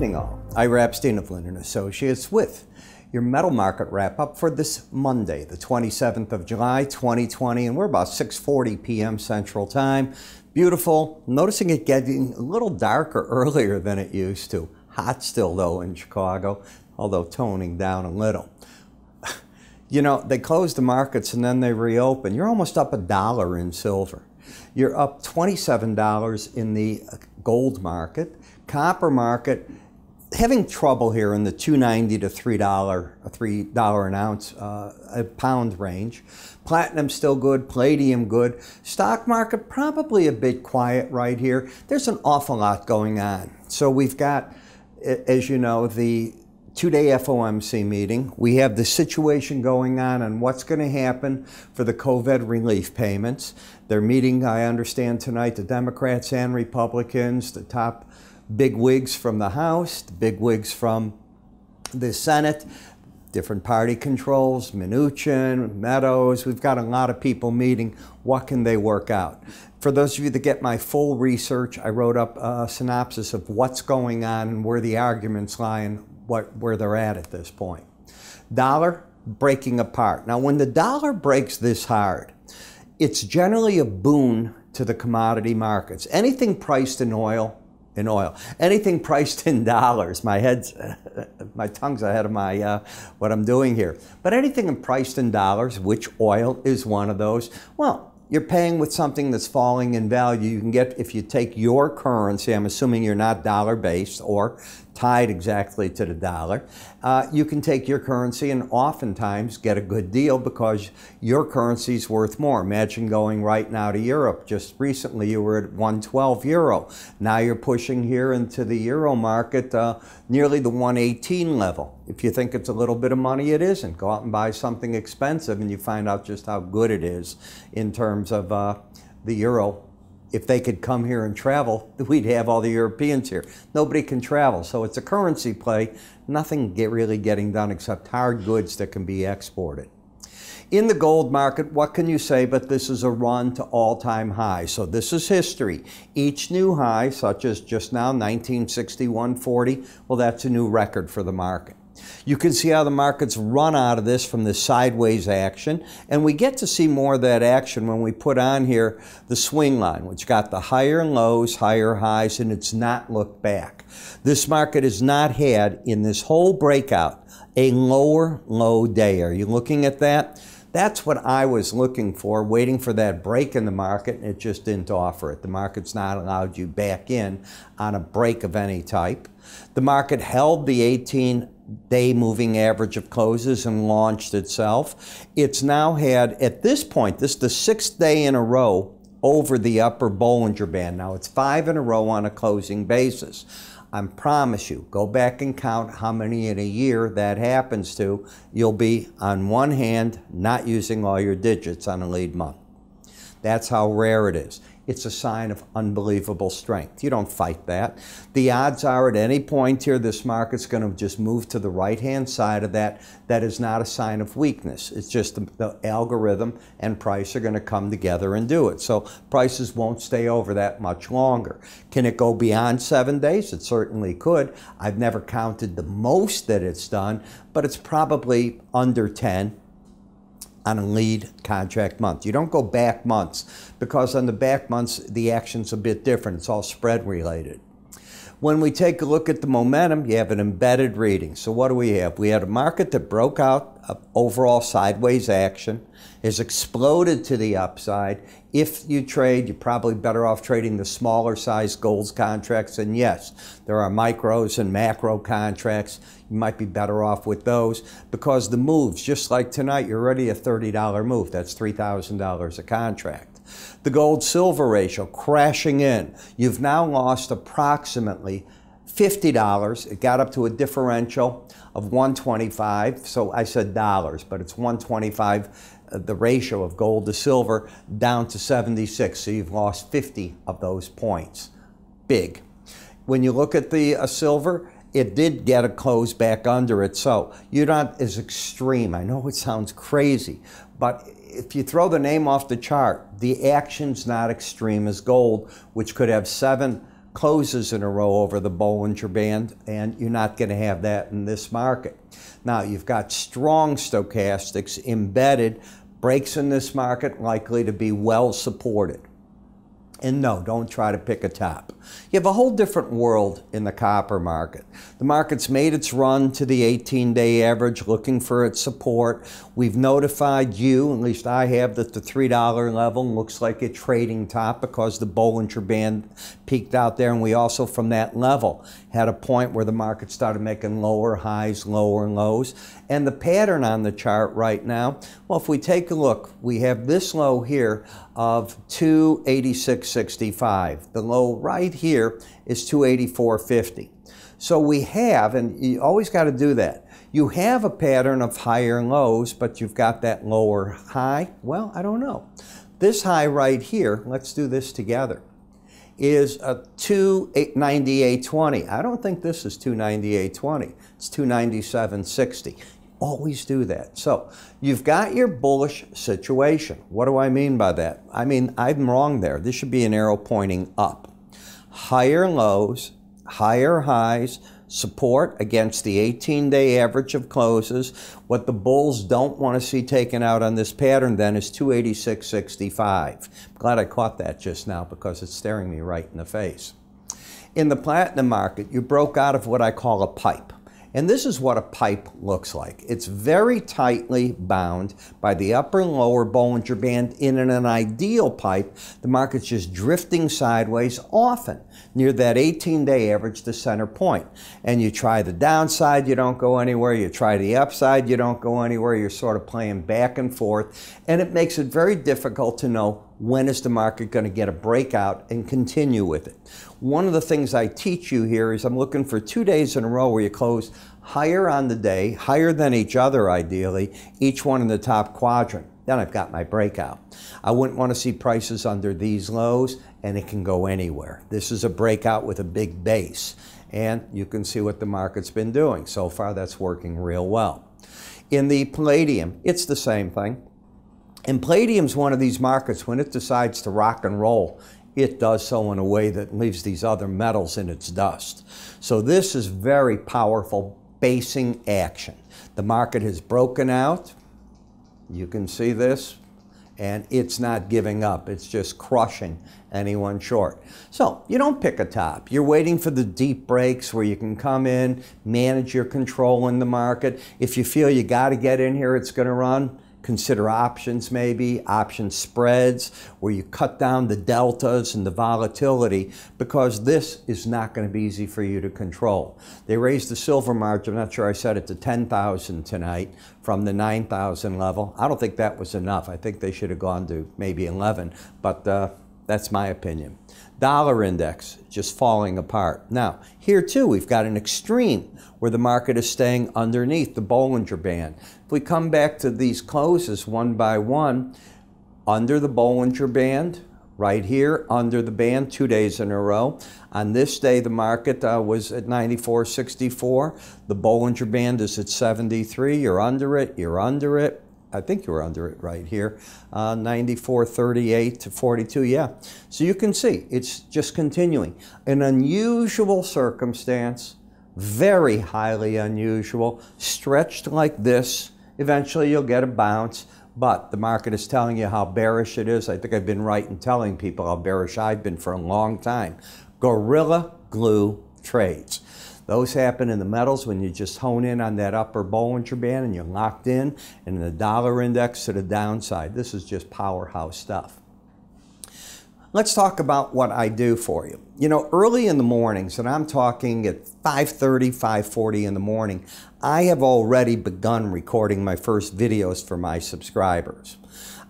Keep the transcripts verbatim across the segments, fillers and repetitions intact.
evening all. Ira Epstein of Linden Associates with your metal market wrap-up for this Monday, the twenty-seventh of July, twenty twenty, and we're about six forty p m Central Time. Beautiful. Noticing it getting a little darker earlier than it used to. Hot still, though, in Chicago, although toning down a little. You know, they close the markets and then they reopen. You're almost up a dollar in silver. You're up twenty-seven dollars in the gold market. Copper market, having trouble here in the two ninety to three dollar an ounce, uh, a pound range. Platinum still good, palladium good. Stock market probably a bit quiet right here. There's an awful lot going on. So we've got, as you know, the two-day F O M C meeting. We have the situation going on and what's going to happen for the COVID relief payments. They're meeting, I understand, tonight, the Democrats and Republicans, the top big wigs from the House, the big wigs from the Senate, different party controls, Mnuchin, Meadows. We've got a lot of people meeting. What can they work out? For those of you that get my full research, I wrote up a synopsis of what's going on and where the arguments lie and what, where they're at at this point. Dollar breaking apart. Now, when the dollar breaks this hard, it's generally a boon to the commodity markets. Anything priced in oil, in oil. Anything priced in dollars. My head's, my tongue's ahead of my, uh, what I'm doing here. But anything priced in dollars, which oil is one of those, well, you're paying with something that's falling in value. You can get, if you take your currency, I'm assuming you're not dollar-based or tied exactly to the dollar, uh, you can take your currency and oftentimes get a good deal because your currency's worth more. Imagine going right now to Europe. Just recently you were at one twelve euro. Now you're pushing here into the euro market uh, nearly the one eighteen level. If you think it's a little bit of money, it isn't. Go out and buy something expensive and you find out just how good it is in terms of uh, the euro. If they could come here and travel, we'd have all the Europeans here. Nobody can travel, so it's a currency play. Nothing get really getting done except hard goods that can be exported. In the gold market, what can you say but this is a run to all-time high? So this is history. Each new high, such as just now, nineteen sixty-one forty, well, that's a new record for the market. You can see how the markets run out of this from the sideways action, and we get to see more of that action when we put on here the swing line, which got the higher lows, higher highs, and it's not looked back. This market has not had, in this whole breakout, a lower low day. Are you looking at that? That's what I was looking for, waiting for that break in the market, and it just didn't offer it. The market's not allowed you back in on a break of any type. The market held the eighteen day moving average of closes and launched itself. It's now had, at this point, this is the sixth day in a row over the upper Bollinger Band. Now it's five in a row on a closing basis. I promise you, go back and count how many in a year that happens to. You'll be, on one hand, not using all your digits on a lead month. That's how rare it is. It's a sign of unbelievable strength. You don't fight that. The odds are at any point here, this market's going to just move to the right-hand side of that. That is not a sign of weakness. It's just the, the algorithm and price are going to come together and do it. So prices won't stay over that much longer. Can it go beyond seven days? It certainly could. I've never counted the most that it's done, but it's probably under ten. On a lead contract month. You don't go back months because on the back months, the action's a bit different. It's all spread related. When we take a look at the momentum, you have an embedded reading. So what do we have? We had a market that broke out of overall sideways action, has exploded to the upside. If you trade, you're probably better off trading the smaller size gold contracts. And yes, there are micros and macro contracts. You might be better off with those because the moves, just like tonight, you're already a thirty dollar move. That's three thousand dollars a contract. The gold-silver ratio crashing in. You've now lost approximately fifty dollars. It got up to a differential of one twenty-five. So I said dollars, but it's one twenty-five, the ratio of gold to silver, down to seventy-six. So you've lost fifty of those points. Big. When you look at the uh, silver, it did get a close back under it. So you're not as extreme. I know it sounds crazy, but if you throw the name off the chart, the action's not extreme as gold, which could have seven closes in a row over the Bollinger Band, and you're not going to have that in this market. Now, you've got strong stochastics embedded, breaks in this market likely to be well supported. And no, don't try to pick a top. You have a whole different world in the copper market. The market's made its run to the eighteen day average looking for its support. We've notified you, at least I have, that the three dollar level looks like a trading top because the Bollinger Band peaked out there, and we also from that level had a point where the market started making lower highs, lower lows. And the pattern on the chart right now, well, if we take a look, we have this low here of two eighty-six sixty-five. The low right here is two eighty-four fifty. So we have, and you always got to do that, you have a pattern of higher lows, but you've got that lower high. Well, I don't know. This high right here, let's do this together, is a two ninety-eight twenty. I don't think this is two ninety-eight twenty. It's two ninety-seven sixty. Always do that. So you've got your bullish situation. What do I mean by that? I mean, I'm wrong there. This should be an arrow pointing up. Higher lows, higher highs, support against the eighteen day average of closes. What the bulls don't want to see taken out on this pattern then is two eighty-six sixty-five. I'm glad I caught that just now because it's staring me right in the face. In the platinum market, you broke out of what I call a pipe. And this is what a pipe looks like. It's very tightly bound by the upper and lower Bollinger Band. In an ideal pipe, the market's just drifting sideways, often near that eighteen day average, the center point. And you try the downside, you don't go anywhere. You try the upside, you don't go anywhere. You're sort of playing back and forth. And it makes it very difficult to know when is the market going to get a breakout and continue with it. One of the things I teach you here is I'm looking for two days in a row where you close higher on the day, higher than each other ideally, each one in the top quadrant. Then I've got my breakout. I wouldn't want to see prices under these lows, and it can go anywhere. This is a breakout with a big base, and you can see what the market's been doing. So far, that's working real well. In the palladium, it's the same thing. And palladium's one of these markets, when it decides to rock and roll, it does so in a way that leaves these other metals in its dust. So this is very powerful basing action. The market has broken out. You can see this. And it's not giving up. It's just crushing anyone short. So you don't pick a top. You're waiting for the deep breaks where you can come in, manage your control in the market. If you feel you got to get in here, it's going to run. Consider options maybe, option spreads, where you cut down the deltas and the volatility, because this is not going to be easy for you to control. They raised the silver margin, I'm not sure I said it, to ten thousand tonight from the nine thousand level. I don't think that was enough. I think they should have gone to maybe eleven, but uh, that's my opinion. Dollar index just falling apart. Now, here too, we've got an extreme where the market is staying underneath the Bollinger Band. If we come back to these closes one by one, under the Bollinger Band, right here, under the band, two days in a row. On this day, the market uh, was at ninety-four sixty-four. The Bollinger Band is at seventy-three. You're under it, you're under it. I think you were under it right here, uh, ninety-four thirty-eight to forty-two, yeah. So you can see it's just continuing. An unusual circumstance, very highly unusual, stretched like this. Eventually you'll get a bounce, but the market is telling you how bearish it is. I think I've been right in telling people how bearish I've been for a long time. Gorilla glue trades. Those happen in the metals when you just hone in on that upper Bollinger Band and you're locked in, and the dollar index to the downside. This is just powerhouse stuff. Let's talk about what I do for you. You know, early in the mornings, and I'm talking at five thirty, five forty in the morning, I have already begun recording my first videos for my subscribers.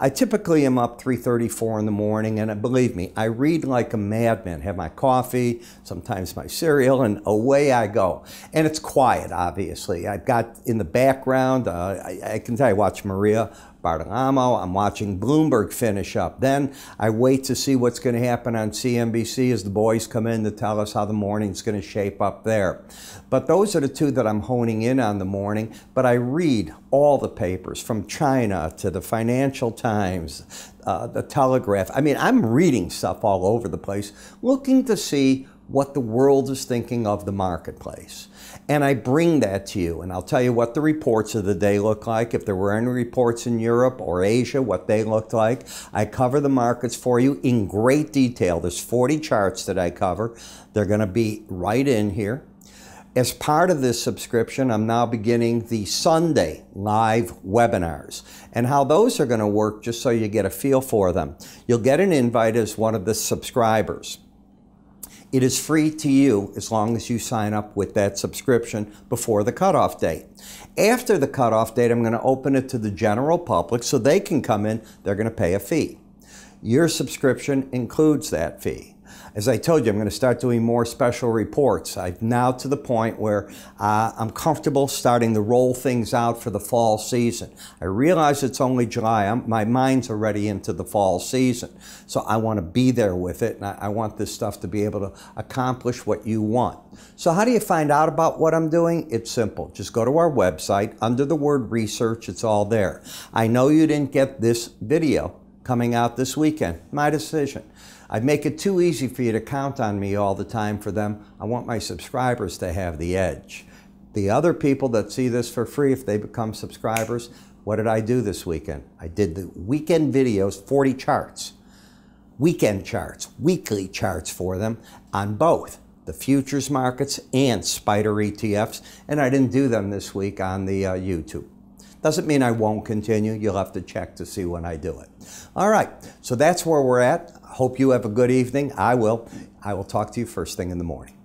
I typically am up three thirty, four in the morning, and believe me, I read like a madman, have my coffee, sometimes my cereal, and away I go. And it's quiet, obviously. I've got in the background, uh, I, I can tell you, watch Maria Bartiromo, I'm watching Bloomberg finish up. Then I wait to see what's going to happen on C N B C as the boys come in to tell us how the morning's going to shape up there. But those are the two that I'm honing in on the morning. But I read all the papers from China to the Financial Times, uh, the Telegraph. I mean, I'm reading stuff all over the place, looking to see what the world is thinking of the marketplace. And I bring that to you, and I'll tell you what the reports of the day look like. If there were any reports in Europe or Asia, what they looked like. I cover the markets for you in great detail. There's forty charts that I cover. They're going to be right in here. As part of this subscription, I'm now beginning the Sunday live webinars, and how those are going to work just so you get a feel for them. You'll get an invite as one of the subscribers. It is free to you as long as you sign up with that subscription before the cutoff date. After the cutoff date, I'm going to open it to the general public so they can come in. They're going to pay a fee. Your subscription includes that fee. As I told you, I'm going to start doing more special reports. I'm now to the point where uh, I'm comfortable starting to roll things out for the fall season. I realize it's only July. I'm, my mind's already into the fall season. So I want to be there with it, and I, I want this stuff to be able to accomplish what you want. So how do you find out about what I'm doing? It's simple. Just go to our website. Under the word research, it's all there. I know you didn't get this video coming out this weekend. My decision. I make it too easy for you to count on me all the time for them. I want my subscribers to have the edge. The other people that see this for free, if they become subscribers, what did I do this weekend? I did the weekend videos, forty charts, weekend charts, weekly charts for them on both the futures markets and spider E T Fs, and I didn't do them this week on the uh, YouTube. Doesn't mean I won't continue. You'll have to check to see when I do it. All right, so that's where we're at. Hope you have a good evening. I will. I will talk to you first thing in the morning.